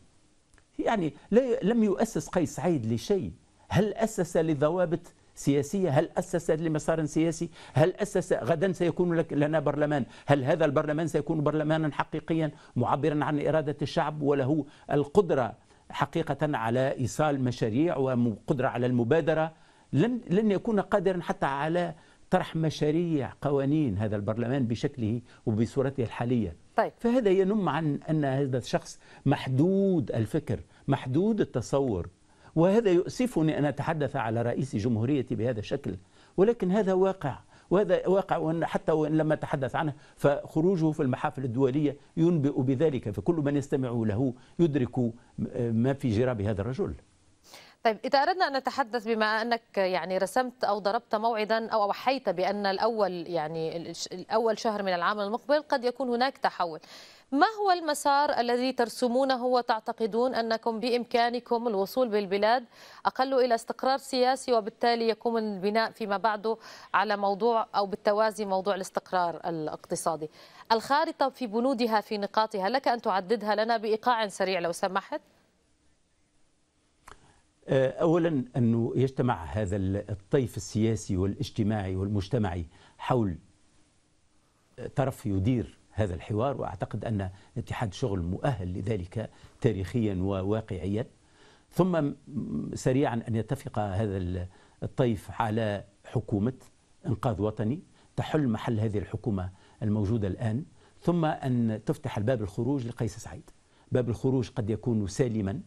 يعني لم يؤسس قيس سعيد لشيء. هل أسس لضوابط سياسية؟ هل أسس لمسار سياسي؟ هل أسس غدا سيكون لنا برلمان؟ هل هذا البرلمان سيكون برلمانا حقيقيا معبرا عن إرادة الشعب وله القدرة حقيقة على إيصال مشاريع وقدرة على المبادرة؟ لن يكون قادرا حتى على طرح مشاريع قوانين هذا البرلمان بشكله وبصورته الحالية. طيب. فهذا ينم عن أن هذا الشخص محدود الفكر، محدود التصور، وهذا يؤسفني أن أتحدث على رئيس جمهوريتي بهذا الشكل، ولكن هذا واقع، وهذا واقع. وأن حتى وإن لم أتحدث عنه فخروجه في المحافل الدولية ينبئ بذلك، فكل من يستمع له يدرك ما في جراب هذا الرجل. طيب إذا أردنا أن نتحدث، بما أنك يعني رسمت أو ضربت موعدا أو وحيت بأن الأول يعني الأول شهر من العام المقبل قد يكون هناك تحول، ما هو المسار الذي ترسمونه وتعتقدون أنكم بإمكانكم الوصول بالبلاد أقل إلى استقرار سياسي وبالتالي يقوم البناء فيما بعده على موضوع أو بالتوازي موضوع الاستقرار الاقتصادي؟ الخارطة في بنودها في نقاطها لك أن تعددها لنا بإيقاع سريع لو سمحت. أولا أنه يجتمع هذا الطيف السياسي والاجتماعي والمجتمعي حول طرف يدير هذا الحوار، وأعتقد أن اتحاد الشغل مؤهل لذلك تاريخيا وواقعيا. ثم سريعا أن يتفق هذا الطيف على حكومة إنقاذ وطني تحل محل هذه الحكومة الموجودة الآن، ثم أن تفتح الباب الخروج لقيس سعيد. باب الخروج قد يكون سالما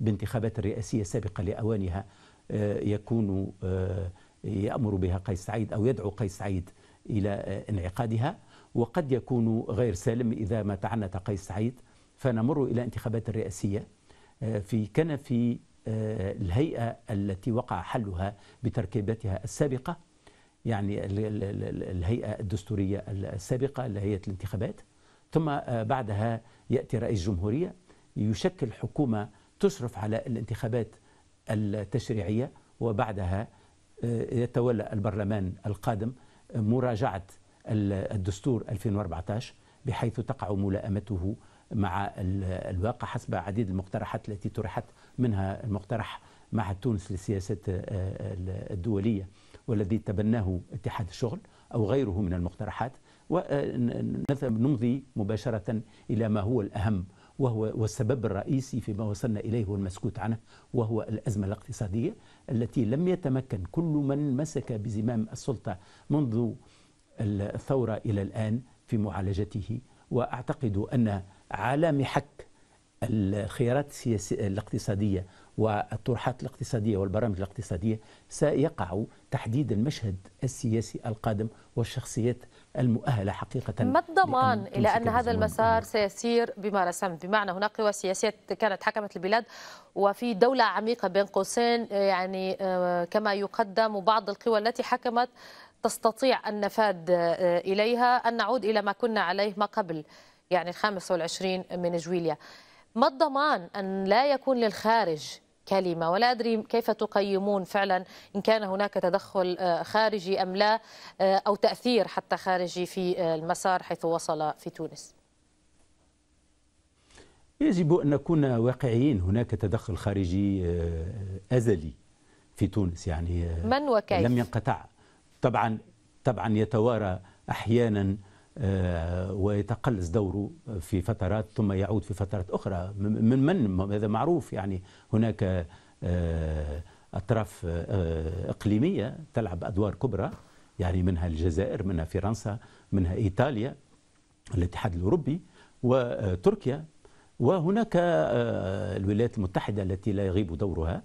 بانتخابات الرئاسية السابقة لأوانها يكون يأمر بها قيس سعيد أو يدعو قيس سعيد إلى انعقادها، وقد يكون غير سالم إذا ما تعنت قيس سعيد فنمر إلى انتخابات الرئاسية في كنف الهيئة التي وقع حلها بتركيبتها السابقة، يعني الهيئة الدستورية السابقة لهيئة الانتخابات. ثم بعدها يأتي رئيس جمهورية يشكل حكومة تشرف على الانتخابات التشريعية، وبعدها يتولى البرلمان القادم مراجعة الدستور 2014 بحيث تقع ملائمته مع الواقع حسب عديد المقترحات التي طرحت، منها المقترح مع تونس للسياسات الدولية والذي تبناه اتحاد الشغل أو غيره من المقترحات، ونمضي مباشرة إلى ما هو الأهم وهو السبب الرئيسي فيما وصلنا إليه والمسكوت عنه، وهو الأزمة الاقتصادية التي لم يتمكن كل من مسك بزمام السلطة منذ الثورة إلى الآن في معالجته. وأعتقد أن على محك الخيارات السياسية الاقتصادية والطروحات الاقتصادية والبرامج الاقتصادية سيقع تحديد المشهد السياسي القادم والشخصيات المؤهلة حقيقة. ما الضمان إلى أن هذا المسار سيسير بما رسمت؟ بمعنى هناك قوى سياسية كانت حكمت البلاد وفي دولة عميقة بين قوسين، يعني كما يقدم، وبعض القوى التي حكمت تستطيع النفاذ إليها، أن نعود إلى ما كنا عليه ما قبل يعني 25 من جويليا. ما الضمان أن لا يكون للخارج كلمة؟ ولا أدري كيف تقيمون فعلا إن كان هناك تدخل خارجي أم لا، أو تأثير حتى خارجي في المسار حيث وصل في تونس. يجب أن نكون واقعيين، هناك تدخل خارجي أزلي في تونس، يعني من وكيف لم ينقطع. طبعا يتوارى أحيانا ويتقلص دوره في فترات ثم يعود في فترات أخرى، من هذا معروف. يعني هناك أطراف إقليمية تلعب أدوار كبرى، يعني منها الجزائر، منها فرنسا، منها إيطاليا، الاتحاد الأوروبي وتركيا، وهناك الولايات المتحدة التي لا يغيب دورها.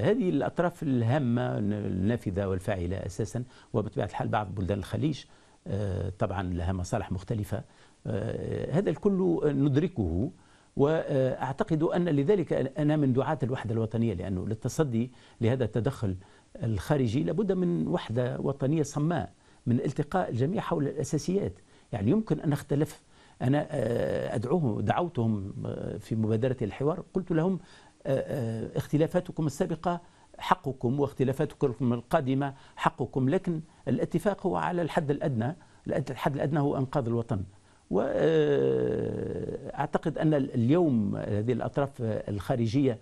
هذه الأطراف الهامة النافذة والفاعلة أساسا، وبطبيعة الحال بعض بلدان الخليج طبعا لها مصالح مختلفة. هذا الكل ندركه، وأعتقد أن لذلك أنا من دعاة الوحدة الوطنية، لأنه للتصدي لهذا التدخل الخارجي لابد من وحدة وطنية صماء، من التقاء الجميع حول الأساسيات. يعني يمكن أن نختلف، أنا دعوتهم في مبادرة الحوار، قلت لهم اختلافاتكم السابقة حقكم واختلافاتكم القادمة حقكم، لكن الاتفاق هو على الحد الأدنى. الحد الأدنى هو إنقاذ الوطن، وأعتقد أن اليوم هذه الأطراف الخارجية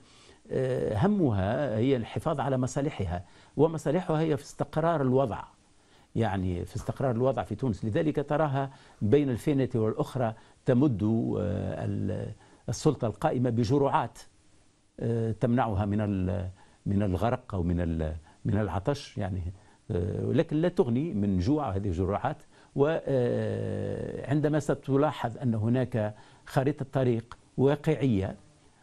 همها هي الحفاظ على مصالحها، ومصالحها هي في استقرار الوضع، يعني في استقرار الوضع في تونس. لذلك تراها بين الفينة والأخرى تمد السلطة القائمة بجرعات تمنعها من الغرق أو من العطش، يعني لكن لا تغني من جوع هذه الجرعات. وعندما ستلاحظ أن هناك خريطة طريق واقعية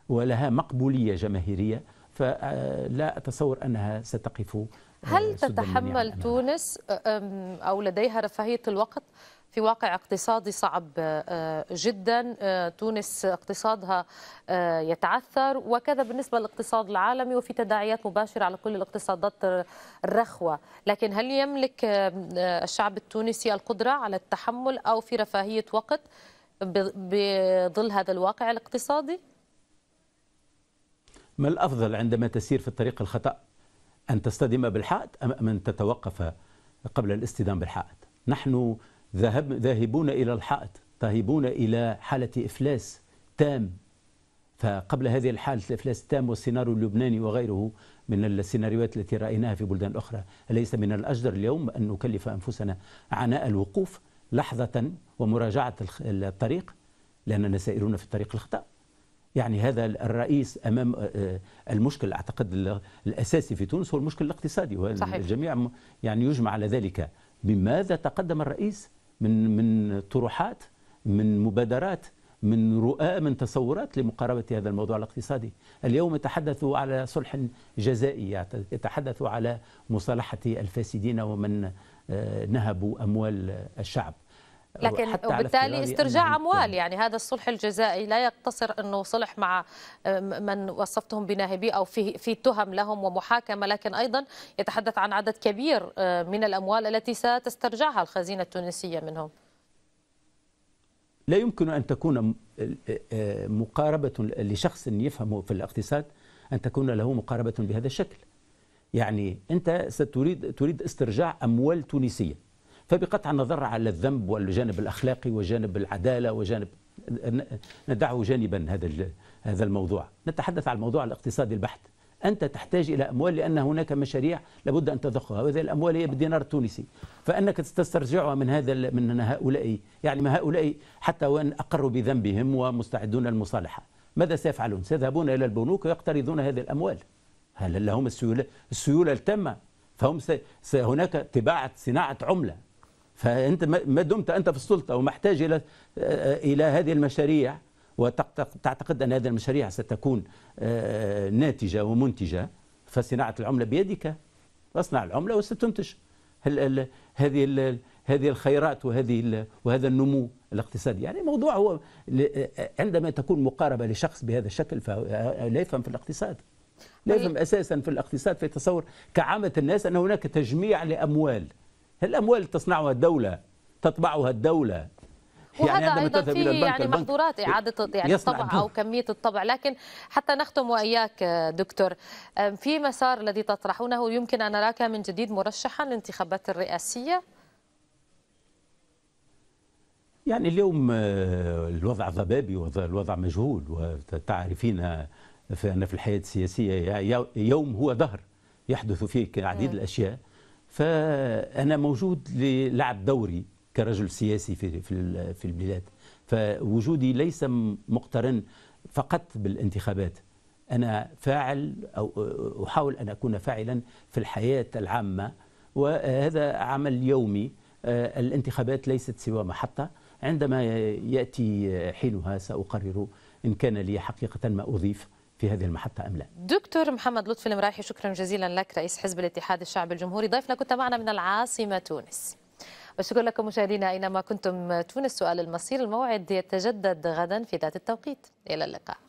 ولها مقبولية جماهيرية، فلا أتصور أنها ستقف هل تتحمل تونس أو لديها رفاهية الوقت في واقع اقتصادي صعب جدا؟ تونس اقتصادها يتعثر، وكذا بالنسبة للاقتصاد العالمي، وفي تداعيات مباشرة على كل الاقتصادات الرخوة. لكن هل يملك الشعب التونسي القدرة على التحمل أو في رفاهية وقت بظل هذا الواقع الاقتصادي؟ ما الأفضل عندما تسير في الطريق الخطأ؟ أن تصطدم بالحائط أم أن تتوقف قبل الاصطدام بالحائط؟ نحن ذاهبون إلى الحائط، ذاهبون إلى حالة إفلاس تام. فقبل هذه الحالة الإفلاس التام والسيناريو اللبناني وغيره من السيناريوهات التي رأيناها في بلدان أخرى، أليس من الأجدر اليوم أن نكلف أنفسنا عناء الوقوف لحظة ومراجعة الطريق، لأننا سائرون في الطريق الخطأ؟ يعني هذا الرئيس أمام المشكل، أعتقد الأساسي في تونس هو المشكل الاقتصادي، والجميع يعني يجمع على ذلك. بماذا تقدم الرئيس من طروحات، من مبادرات، من رؤى، من تصورات لمقاربة هذا الموضوع الاقتصادي؟ اليوم يتحدثوا على صلح جزائي، يتحدثوا على مصالحة الفاسدين ومن نهبوا أموال الشعب، لكن وبالتالي استرجاع أموال. يعني هذا الصلح الجزائي لا يقتصر أنه صلح مع من وصفتهم بناهبي أو في تهم لهم ومحاكمة، لكن أيضا يتحدث عن عدد كبير من الأموال التي ستسترجعها الخزينة التونسية منهم. لا يمكن أن تكون مقاربة لشخص يفهم في الاقتصاد أن تكون له مقاربة بهذا الشكل. يعني أنت تريد استرجاع أموال تونسية، فبقطع النظر على الذنب والجانب الأخلاقي وجانب العدالة وجانب، ندعه جانبا هذا الموضوع، نتحدث عن الموضوع الاقتصادي البحت. أنت تحتاج إلى أموال لأن هناك مشاريع لابد أن تضخها، وهذه الأموال هي بالدينار التونسي، فأنك تسترجعها من هؤلاء. يعني ما هؤلاء حتى وإن أقروا بذنبهم ومستعدون للمصالحة، ماذا سيفعلون؟ سيذهبون إلى البنوك ويقترضون هذه الأموال. هل لهم السيولة التامة؟ فهم هناك طباعة صناعة عملة. فأنت ما دمت أنت في السلطة ومحتاج إلى هذه المشاريع، وتعتقد أن هذه المشاريع ستكون ناتجة ومنتجة، فصناعة العملة بيدك، فاصنع العملة وستنتج هذه الخيرات وهذا النمو الاقتصادي. يعني الموضوع هو عندما تكون مقاربة لشخص بهذا الشكل فلا يفهم في الاقتصاد، لا يفهم أساسا في الاقتصاد، فيتصور كعامة الناس أن هناك تجميع لأموال. الأموال تصنعها الدولة، تطبعها الدولة، وهذا يعني أيضا فيه يعني محظورات إعادة يعني الطبع أو كمية الطبع. لكن حتى نختم وإياك دكتور، في مسار الذي تطرحونه يمكن أن نراك من جديد مرشحا للانتخابات الرئاسية؟ يعني اليوم الوضع ضبابي والوضع مجهول، وتعرفين أن في الحياة السياسية يوم هو دهر يحدث فيه العديد الأشياء. فأنا موجود للعب دوري كرجل سياسي في البلاد، فوجودي ليس مقترن فقط بالانتخابات. أنا فاعل، أو أحاول أن أكون فاعلا في الحياة العامة، وهذا عمل يومي. الانتخابات ليست سوى محطة، عندما يأتي حينها سأقرر إن كان لي حقيقة ما أضيف في هذه المحطة أم لا. دكتور محمد لطفي المرايحي، شكرا جزيلا لك، رئيس حزب الاتحاد الشعبي الجمهوري، ضيفنا كنت معنا من العاصمة تونس. وشكرا لكم مشاهدينا أينما كنتم. تونس سؤال المصير، الموعد يتجدد غدا في ذات التوقيت. إلى اللقاء.